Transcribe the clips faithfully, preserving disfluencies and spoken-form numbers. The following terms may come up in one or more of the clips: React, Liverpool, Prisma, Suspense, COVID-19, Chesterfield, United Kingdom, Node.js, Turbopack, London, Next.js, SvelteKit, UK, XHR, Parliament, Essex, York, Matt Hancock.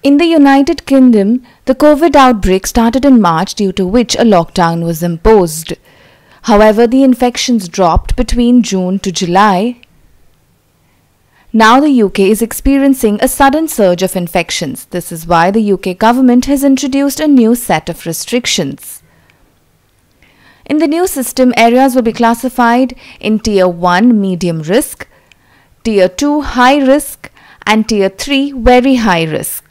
In the United Kingdom, the COVID outbreak started in March, due to which a lockdown was imposed. However, the infections dropped between June to July. Now the U K is experiencing a sudden surge of infections. This is why the U K government has introduced a new set of restrictions. In the new system, areas will be classified in Tier one medium risk, Tier two high risk and Tier three very high risk.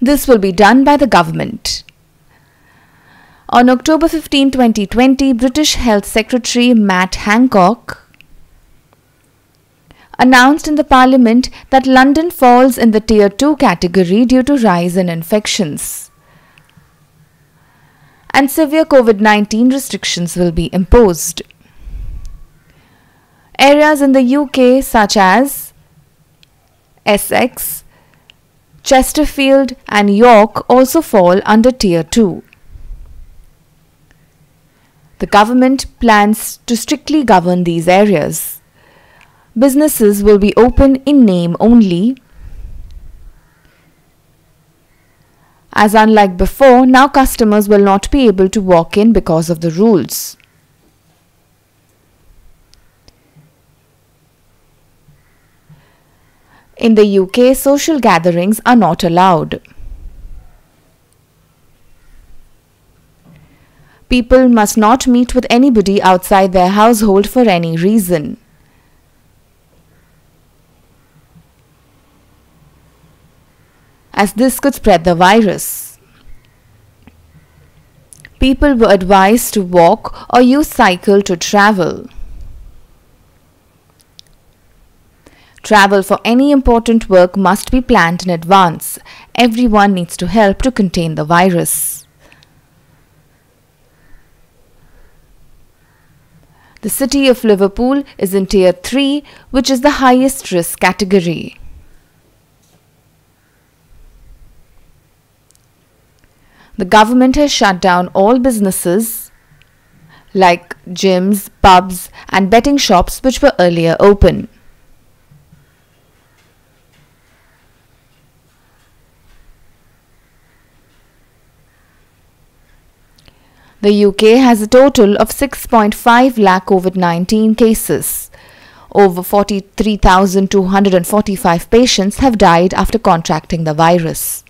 This will be done by the government. On October fifteenth twenty twenty, British Health Secretary Matt Hancock announced in the Parliament that London falls in the Tier two category due to rise in infections, and severe COVID nineteen restrictions will be imposed. Areas in the U K such as Essex, Chesterfield and York also fall under Tier two. The government plans to strictly govern these areas. Businesses will be open in name only, as unlike before, now customers will not be able to walk in because of the rules. In the U K, social gatherings are not allowed. People must not meet with anybody outside their household for any reason. As this could spread the virus. People were advised to walk or use cycle to travel. Travel for any important work must be planned in advance. Everyone needs to help to contain the virus. The city of Liverpool is in Tier three, which is the highest risk category. The government has shut down all businesses like gyms, pubs and betting shops which were earlier open. The U K has a total of six point five lakh COVID nineteen cases. Over forty-three thousand two hundred forty-five patients have died after contracting the virus.